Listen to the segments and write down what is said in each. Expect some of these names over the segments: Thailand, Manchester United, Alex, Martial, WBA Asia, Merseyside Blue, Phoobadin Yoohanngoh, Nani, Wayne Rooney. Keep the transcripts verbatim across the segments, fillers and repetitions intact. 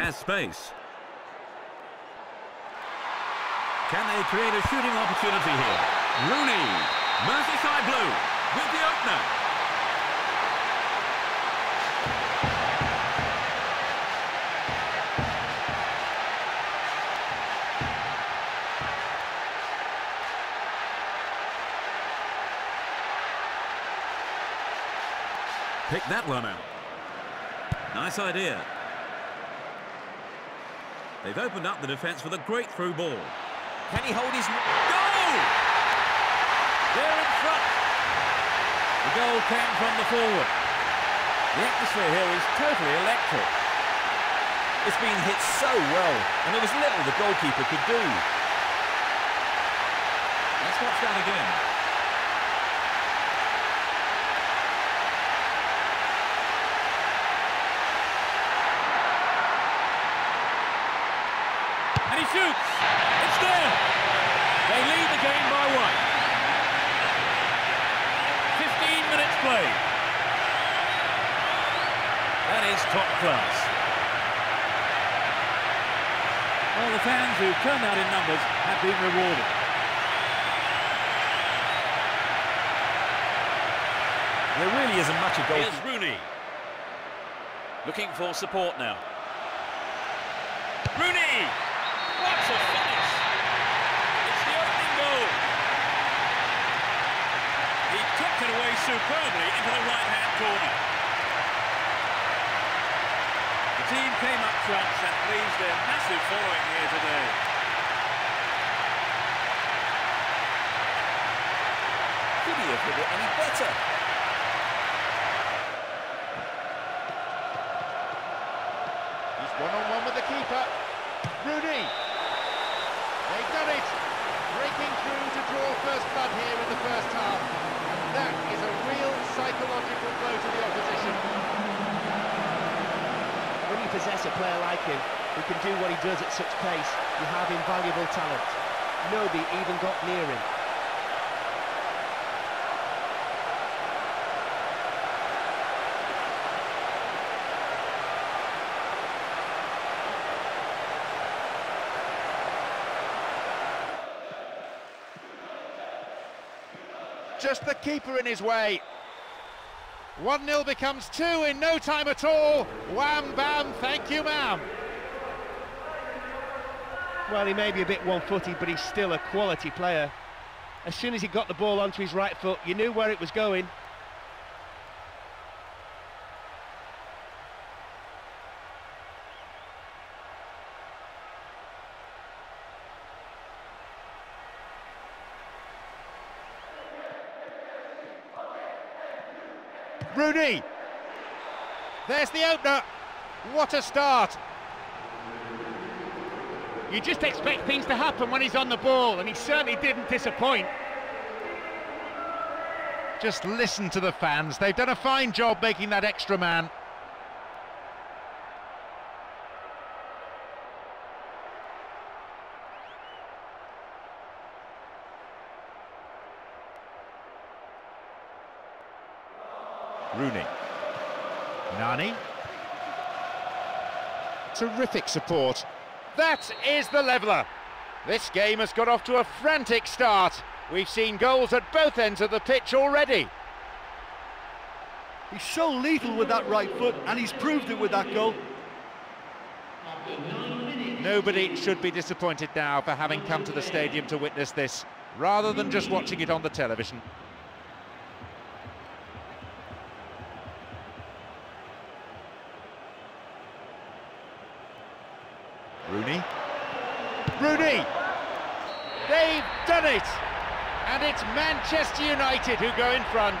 has space. Can they create a shooting opportunity here? Rooney, Merseyside Blue, with the opener. Pick that one out. Nice idea. They've opened up the defence with a great through ball. Can he hold his... Goal! They're in front. The goal came from the forward. The atmosphere here is totally electric. It's been hit so well, and there was little the goalkeeper could do. Let's watch that again. Shoots! It's there! They lead the game by one. fifteen minutes played. That is top class. Well, the fans who come out in numbers have been rewarded. There really isn't much of goal. Here's Rooney. Looking for support now. Rooney! What a finish! It's the opening goal. He tucked it away superbly into the right-hand corner. The team came up front and pleased their massive following here today. Could he have hit it any better? He's one-on-one with the keeper. Rooney! They've done it! Breaking through to draw first blood here in the first half. And that is a real psychological blow to the opposition. When you possess a player like him, who can do what he does at such pace, you have invaluable talent. Nobody even got near him. Just the keeper in his way. one nil becomes two in no time at all. Wham, bam, thank you, ma'am. Well, he may be a bit one-footed, but he's still a quality player. As soon as he got the ball onto his right foot, you knew where it was going. Rooney, there's the opener. What a start. You just expect things to happen when he's on the ball, and he certainly didn't disappoint. Just listen to the fans. They've done a fine job making that extra man. Rooney, Nani, terrific support. That is the leveller. This game has got off to a frantic start. We've seen goals at both ends of the pitch already. He's so lethal with that right foot, and he's proved it with that goal. Nobody should be disappointed now for having come to the stadium to witness this, rather than just watching it on the television. Rooney, Rooney, they've done it, and it's Manchester United who go in front.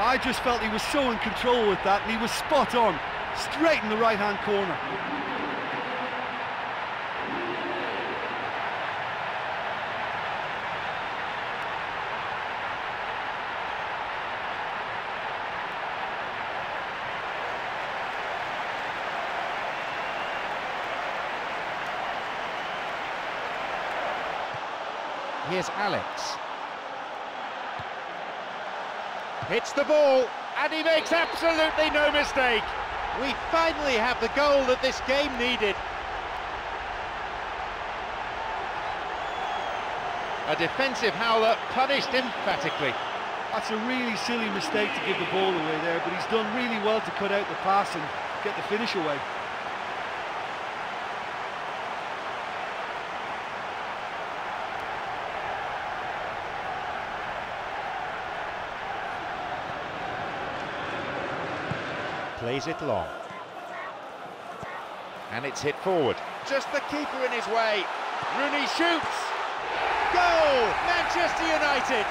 I just felt he was so in control with that, and he was spot on, straight in the right-hand corner. Here's Alex. Hits the ball, and he makes absolutely no mistake. We finally have the goal that this game needed. A defensive howler punished emphatically. That's a really silly mistake to give the ball away there, but he's done really well to cut out the pass and get the finish away. Plays it long. And it's hit forward. Just the keeper in his way. Rooney shoots. Goal! Manchester United.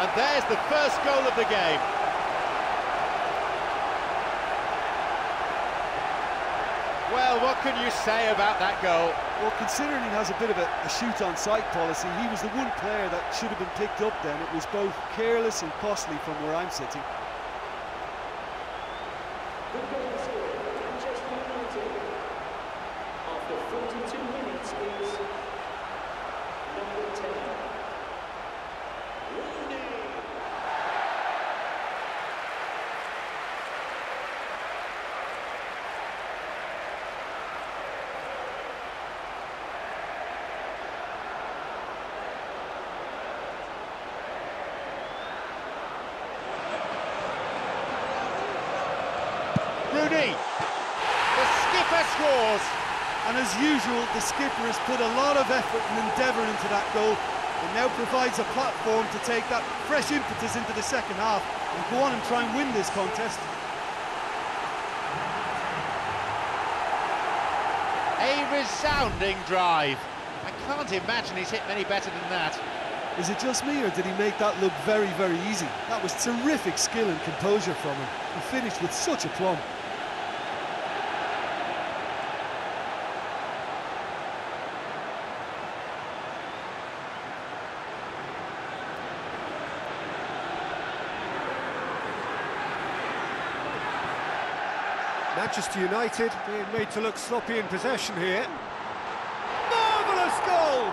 And there's the first goal of the game. Well, what can you say about that goal? Well, considering he has a bit of a, a shoot-on-sight policy, he was the one player that should have been picked up then. It was both careless and costly from where I'm sitting. Rooney, the skipper scores, and as usual the skipper has put a lot of effort and endeavour into that goal and now provides a platform to take that fresh impetus into the second half and go on and try and win this contest. A resounding drive. I can't imagine he's hit many better than that. Is it just me, or did he make that look very, very easy? That was terrific skill and composure from him. He finished with such aplomb. Manchester United being made to look sloppy in possession here. Marvellous goal!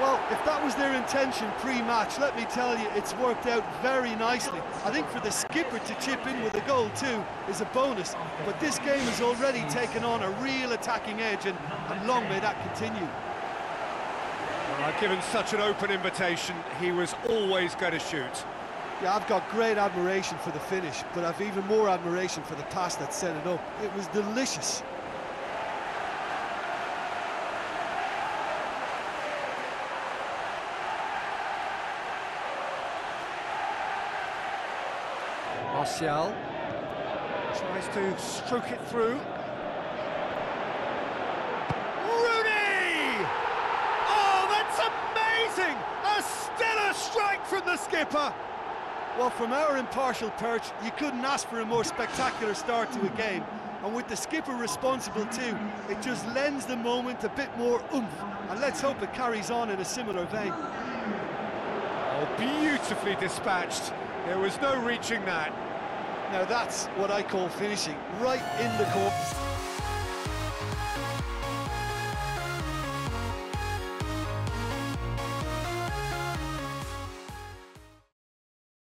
Well, if that was their intention pre-match, let me tell you, it's worked out very nicely. I think for the skipper to chip in with a goal too is a bonus, but this game has already taken on a real attacking edge, and, and long may that continue. Well, I've given such an open invitation, he was always going to shoot. Yeah, I've got great admiration for the finish, but I've even more admiration for the pass that set it up. It was delicious. Martial tries to stroke it through. Rooney! Oh, that's amazing! A stellar strike from the skipper! Well, from our impartial perch, you couldn't ask for a more spectacular start to a game. And with the skipper responsible too, it just lends the moment a bit more oomph. And let's hope it carries on in a similar vein. Oh, beautifully dispatched. There was no reaching that. Now that's what I call finishing, right in the corner.